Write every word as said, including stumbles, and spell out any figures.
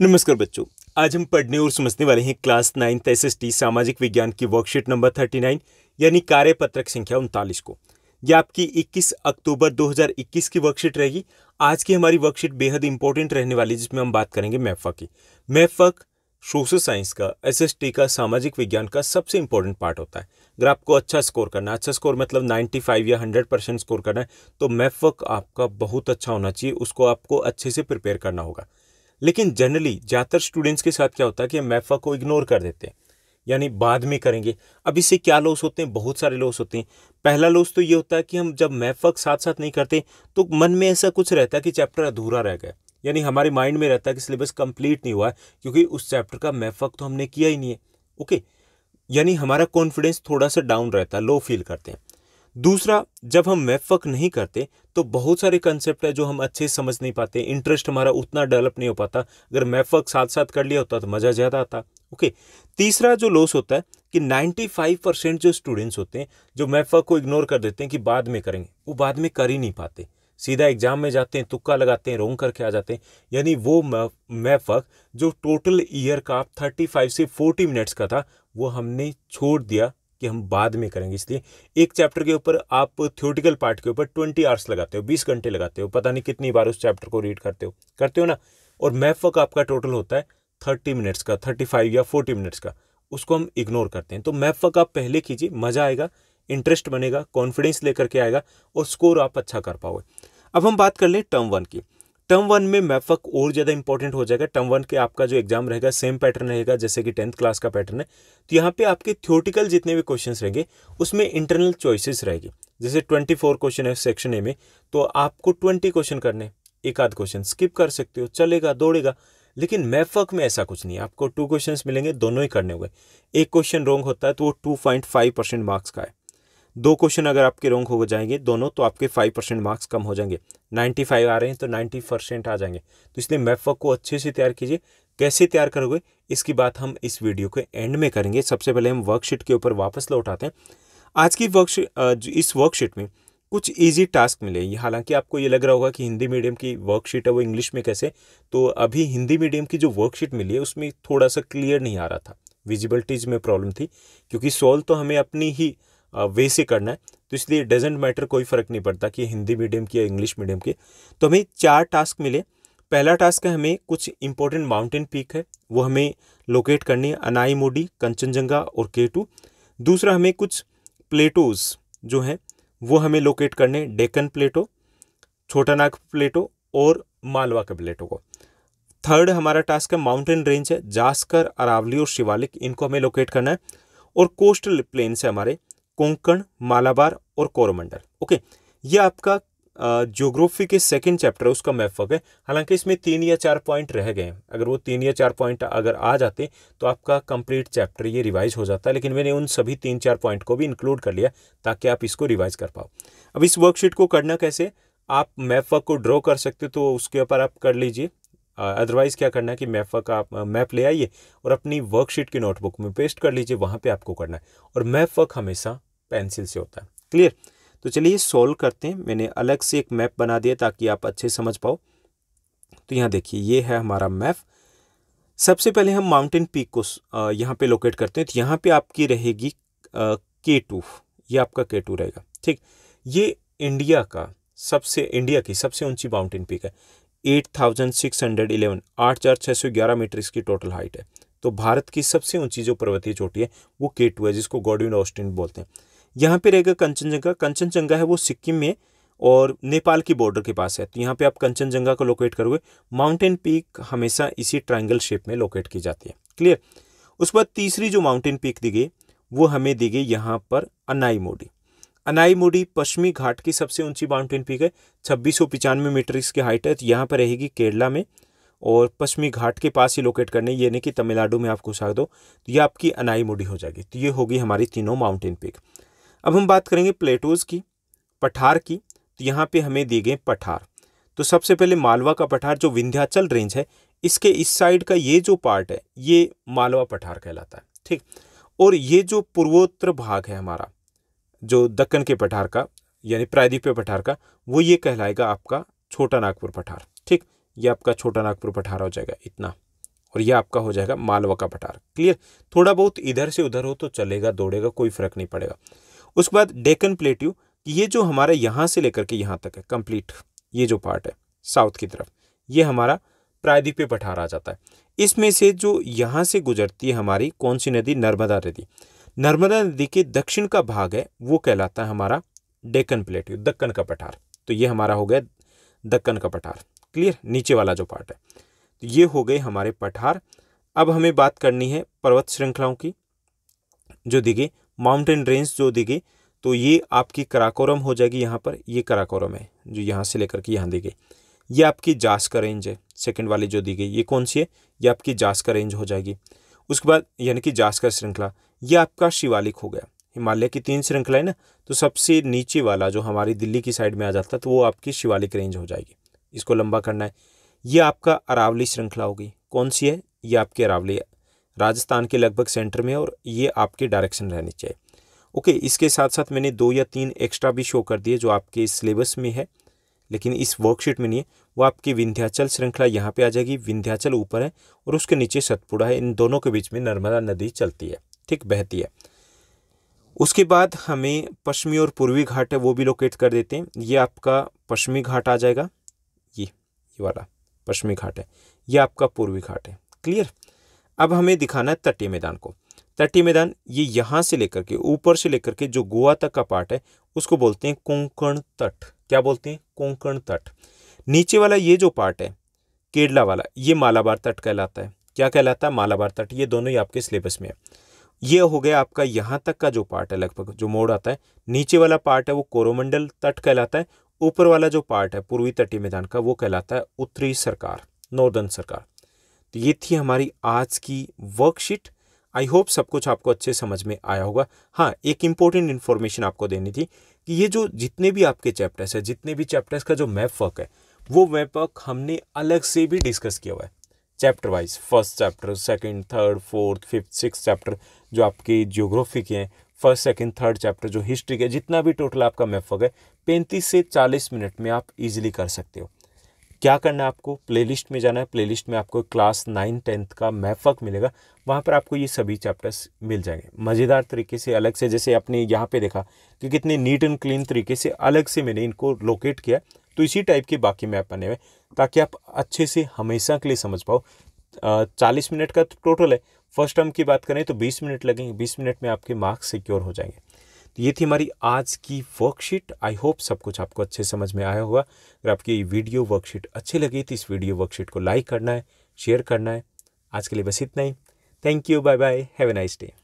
नमस्कार बच्चों, आज हम पढ़ने और समझने वाले हैं class ninth S S T सामाजिक विज्ञान की वर्कशीट नंबर उनतालीस यानी कार्यपत्रक संख्या उनतालीस को। यह आपकी इक्कीस अक्टूबर दो हज़ार इक्कीस की वर्कशीट रहेगी। आज की हमारी वर्कशीट बेहद इंपॉर्टेंट रहने वाली, जिसमें हम बात करेंगे मैफा की। मैफा सोशल साइंस का, एस एस टी का, सामाजिक विज्ञान का सबसे इंपॉर्टेंट पार्ट होता है। अगर आपको अच्छा स्कोर करना है, अच्छा स्कोर मतलब पचानवे या सौ परसेंट स्कोर करना है, तो मैफा आपका बहुत अच्छा होना चाहिए। उसको आपको अच्छे से प्रिपेयर करना होगा। लेकिन जनरली ज़्यादातर स्टूडेंट्स के साथ क्या होता है कि मैफा को इग्नोर कर देते हैं, यानी बाद में करेंगे। अब इससे क्या लॉस होते हैं? बहुत सारे लॉस होते हैं। पहला लॉस तो ये होता है कि हम जब मैफा साथ साथ नहीं करते तो मन में ऐसा कुछ रहता है कि चैप्टर अधूरा रह गया, यानी हमारे माइंड में रहता है कि सिलेबस कंप्लीट नहीं हुआ है, क्योंकि उस चैप्टर का मैफा तो हमने किया ही नहीं है। ओके, यानी हमारा कॉन्फिडेंस थोड़ा सा डाउन रहता है, लो फील करते हैं। दूसरा, जब हम मैफा नहीं करते तो बहुत सारे कंसेप्ट है जो हम अच्छे से समझ नहीं पाते, इंटरेस्ट हमारा उतना डेवलप नहीं हो पाता। अगर मैफा साथ साथ कर लिया होता तो मज़ा ज़्यादा आता। ओके, तीसरा जो लॉस होता है कि पचानवे परसेंट जो स्टूडेंट्स होते हैं जो मैफा को इग्नोर कर देते हैं कि बाद में करेंगे, वो बाद में कर ही नहीं पाते। सीधा एग्जाम में जाते हैं, तुक्का लगाते हैं, रोंग करके आ जाते हैं। यानी वो मैफा जो टोटल ईयर का पैंतीस से चालीस मिनट्स का था, वो हमने छोड़ दिया कि हम बाद में करेंगे। इसलिए एक चैप्टर के ऊपर आप थ्योरेटिकल पार्ट के ऊपर बीस आवर्स लगाते हो, बीस घंटे लगाते हो, पता नहीं कितनी बार उस चैप्टर को रीड करते हो करते हो ना। और मैफा आपका टोटल होता है तीस मिनट्स का, पैंतीस या चालीस मिनट्स का, उसको हम इग्नोर करते हैं। तो मैफा आप पहले कीजिए, मज़ा आएगा, इंटरेस्ट बनेगा, कॉन्फिडेंस लेकर के आएगा और स्कोर आप अच्छा कर पाओगे। अब हम बात कर लें टर्म वन की। टर्म वन में मैफा और ज़्यादा इंपॉर्टेंट हो जाएगा। टर्म वन के आपका जो एग्जाम रहेगा सेम पैटर्न रहेगा जैसे कि टेंथ क्लास का पैटर्न है। तो यहाँ पे आपके थ्योरेटिकल जितने भी क्वेश्चंस रहेंगे उसमें इंटरनल चॉइसेस रहेगी। जैसे चौबीस क्वेश्चन है सेक्शन ए में, तो आपको बीस क्वेश्चन करने, एक आध क्वेश्चन स्किप कर सकते हो, चलेगा, दौड़ेगा। लेकिन मैफा में ऐसा कुछ नहीं है। आपको टू क्वेश्चन मिलेंगे, दोनों ही करने होंगे। एक क्वेश्चन रॉन्ग होता है तो वो two point five percent marks का है। दो क्वेश्चन अगर आपके रॉन्ग हो जाएंगे दोनों, तो आपके फाइव परसेंट मार्क्स कम हो जाएंगे। पचानवे आ रहे हैं तो नब्बे परसेंट आ जाएंगे। तो इसलिए मैफा को अच्छे से तैयार कीजिए। कैसे तैयार करोगे इसकी बात हम इस वीडियो के एंड में करेंगे। सबसे पहले हम वर्कशीट के ऊपर वापस लौट आते हैं। आज की वर्कशीट, इस वर्कशीट में कुछ इजी टास्क मिले। हालांकि आपको ये लग रहा होगा कि हिंदी मीडियम की वर्कशीट है वो इंग्लिश में कैसे, तो अभी हिंदी मीडियम की जो वर्कशीट मिली है उसमें थोड़ा सा क्लियर नहीं आ रहा था, विजिबिलिटीज में प्रॉब्लम थी, क्योंकि सॉल्व तो हमें अपनी ही वे से करना है। तो इसलिए डजेंट मैटर, कोई फ़र्क नहीं पड़ता कि हिंदी मीडियम की या इंग्लिश मीडियम की। तो हमें चार टास्क मिले। पहला टास्क है, हमें कुछ इंपॉर्टेंट माउंटेन पीक है वो हमें लोकेट करनी है, अनाईमोडी, कंचनजंगा और केटू। दूसरा, हमें कुछ प्लेटोज़ जो हैं वो हमें लोकेट करने, डेक्कन प्लेटो, छोटानाग प्लेटो और मालवा के प्लेटो को। थर्ड हमारा टास्क है माउंटेन रेंज है, जास्कर, अरावली और शिवालिक, इनको हमें लोकेट करना है। और कोस्टल प्लेन्स है हमारे, कोंकण, मालाबार और कोरोमंडल। ओके, ये आपका ज्योग्राफी के सेकंड चैप्टर है, उसका मैफा है। हालांकि इसमें तीन या चार पॉइंट रह गए हैं। अगर वो तीन या चार पॉइंट अगर आ जाते तो आपका कंप्लीट चैप्टर ये रिवाइज हो जाता है। लेकिन मैंने उन सभी तीन चार पॉइंट को भी इंक्लूड कर लिया ताकि आप इसको रिवाइज कर पाओ। अब इस वर्कशीट को करना कैसे, आप मैफा को ड्रॉ कर सकते हो तो उसके ऊपर आप कर लीजिए। अदरवाइज़ क्या करना है कि मैफा का आप मैप ले आइए और अपनी वर्कशीट की नोटबुक में पेस्ट कर लीजिए, वहाँ पे आपको करना है। और मैफा हमेशा पेंसिल से होता है। क्लियर? तो चलिए सॉल्व करते हैं। मैंने अलग से एक मैप बना दिया ताकि आप अच्छे समझ पाओ। तो यहाँ देखिए, ये है हमारा मैप। सबसे पहले हम माउंटेन पीक को यहाँ पर लोकेट करते हैं। तो यहाँ पर आपकी रहेगी के टू, ये आपका के टू रहेगा, ठीक। ये इंडिया का सबसे इंडिया की सबसे ऊंची माउंटेन पीक है, eight thousand six hundred eleven, आठ हज़ार छः सौ ग्यारह मीटर इसकी टोटल हाइट है। तो भारत की सबसे ऊंची जो पर्वतीय चोटी है वो के टू है, जिसको गॉडविन ऑस्टिन बोलते हैं। यहाँ पे रहेगा कंचनजंगा। कंचनजंगा है वो सिक्किम में और नेपाल की बॉर्डर के पास है। तो यहाँ पे आप कंचनजंगा को लोकेट करोगे। माउंटेन पीक हमेशा इसी ट्राइंगल शेप में लोकेट की जाती है। क्लियर? उसके बाद तीसरी जो माउंटेन पीक दी गई वो हमें दी गई यहाँ पर अनाईमोडी। अनाईमोडी पश्चिमी घाट की सबसे ऊंची माउंटेन पीक है, छब्बीस सौ पिचानवे मीटर इसकी हाइट है। तो यहाँ पर रहेगी केरला में और पश्चिमी घाट के पास ही लोकेट करने, ये नहीं कि तमिलनाडु में आपको घुसा दो। तो ये आपकी अनाईमोडी हो जाएगी। तो ये होगी हमारी तीनों माउंटेन पीक। अब हम बात करेंगे प्लेटोज़ की, पठार की। तो यहाँ पे हमें दिए गए पठार। तो सबसे पहले मालवा का पठार जो विंध्याचल रेंज है, इसके इस साइड का ये जो पार्ट है ये मालवा पठार कहलाता है, ठीक। और ये जो पूर्वोत्तर भाग है हमारा, जो दक्कन के पठार का यानी प्रायद्वीपीय पठार का, वो ये कहलाएगा आपका छोटा नागपुर पठार, ठीक। ये आपका छोटा नागपुर पठार हो जाएगा इतना, और ये आपका हो जाएगा मालवा का पठार। क्लियर, थोड़ा बहुत इधर से उधर हो तो चलेगा, दौड़ेगा, कोई फर्क नहीं पड़ेगा। उसके बाद डेक्कन प्लेट्यू, ये जो हमारा यहाँ से लेकर के यहाँ तक है कंप्लीट, ये जो पार्ट है साउथ की तरफ, ये हमारा प्रायद्वीपीय पठार आ जाता है। इसमें से जो यहाँ से गुजरती है हमारी कौन सी नदी, नर्मदा नदी। नर्मदा नदी के दक्षिण का भाग है वो कहलाता है हमारा डेक्कन प्लेट्यू, दक्कन का पठार। तो ये हमारा हो गया दक्कन का पठार। क्लियर, नीचे वाला जो पार्ट है, तो ये हो गए हमारे पठार। अब हमें बात करनी है पर्वत श्रृंखलाओं की जो दिखे, माउंटेन रेंज जो दिखे, तो ये आपकी कराकोरम हो जाएगी। यहाँ पर ये कराकोरम है जो यहाँ से लेकर के यहाँ दी गई, ये आपकी जास्का रेंज है। सेकंड वाली जो दी गई ये कौन सी है, ये आपकी जास्का रेंज हो जाएगी। उसके बाद यानी कि जास्का श्रृंखला, ये आपका शिवालिक हो गया। हिमालय की तीन श्रृंखला है ना, तो सबसे नीचे वाला जो हमारी दिल्ली की साइड में आ जाता है तो वो आपकी शिवालिक रेंज हो जाएगी। इसको लंबा करना है। ये आपका अरावली श्रृंखला होगी, कौन सी है, ये आपकी अरावली है, राजस्थान के लगभग सेंटर में, और ये आपकी डायरेक्शन रहनी चाहिए। ओके, इसके साथ साथ मैंने दो या तीन एक्स्ट्रा भी शो कर दिए जो आपके सिलेबस में है लेकिन इस वर्कशीट में नहीं है। वो आपकी विंध्याचल श्रृंखला यहाँ पे आ जाएगी, विंध्याचल ऊपर है और उसके नीचे सतपुड़ा है, इन दोनों के बीच में नर्मदा नदी चलती है, ठीक, बहती है। उसके बाद हमें पश्चिमी और पूर्वी घाट है वो भी लोकेट कर देते हैं। ये आपका पश्चिमी घाट आ जाएगा, ये ये वाला पश्चिमी घाट है, ये आपका पूर्वी घाट है। क्लियर, अब हमें दिखाना है तटीय मैदान को। तटीय मैदान ये यहाँ से लेकर के ऊपर से लेकर के जो गोवा तक का पार्ट है उसको बोलते हैं कोंकण तट। क्या बोलते हैं, कोंकण तट। नीचे वाला ये जो पार्ट है केरला वाला, ये मालाबार तट कहलाता है। क्या कहलाता है, मालाबार तट। ये दोनों ही आपके सिलेबस में है। ये हो गया आपका यहाँ तक का जो पार्ट है, लगभग जो मोड़ आता है। नीचे वाला पार्ट है वो कोरोमंडल तट कहलाता है। ऊपर वाला जो पार्ट है पूर्वी तटीय मैदान का वो कहलाता है उत्तरी सरकार, नॉर्दर्न सरकार। तो ये थी हमारी आज की वर्कशीट। आई होप सब कुछ आपको अच्छे समझ में आया होगा। हाँ, एक इम्पोर्टेंट इन्फॉर्मेशन आपको देनी थी कि ये जो जितने भी आपके चैप्टर्स है, जितने भी चैप्टर्स का जो मैप वर्क है, वो मैप वर्क हमने अलग से भी डिस्कस किया हुआ है chapter wise. First chapter, second, third, fourth, fifth, six chapter जो आपके ज्योग्राफी के हैं, फर्स्ट सेकंड थर्ड चैप्टर जो हिस्ट्री के, जितना भी टोटल आपका मैप वर्क है पैंतीस से चालीस मिनट में आप इजीली कर सकते हो। क्या करना है आपको, प्लेलिस्ट में जाना है। प्लेलिस्ट में आपको क्लास नाइन टेंथ का मैप वर्क मिलेगा, वहाँ पर आपको ये सभी चैप्टर्स मिल जाएंगे मज़ेदार तरीके से, अलग से। जैसे आपने यहाँ पे देखा कि कितने नीट एंड क्लीन तरीके से अलग से मैंने इनको लोकेट किया, तो इसी टाइप के बाकी मैप बने हुए ताकि आप अच्छे से हमेशा के लिए समझ पाओ। चालीस मिनट का टोटल है। फर्स्ट टर्म की बात करें तो बीस मिनट लगेंगे, बीस मिनट में आपके मार्क्स सिक्योर हो जाएंगे। तो ये थी हमारी आज की वर्कशीट। आई होप सब कुछ आपको अच्छे समझ में आया होगा। अगर आपकी वीडियो वर्कशीट अच्छी लगी तो इस वीडियो वर्कशीट को लाइक करना है, शेयर करना है। आज के लिए बस इतना ही। Thank you, bye bye, have a nice day.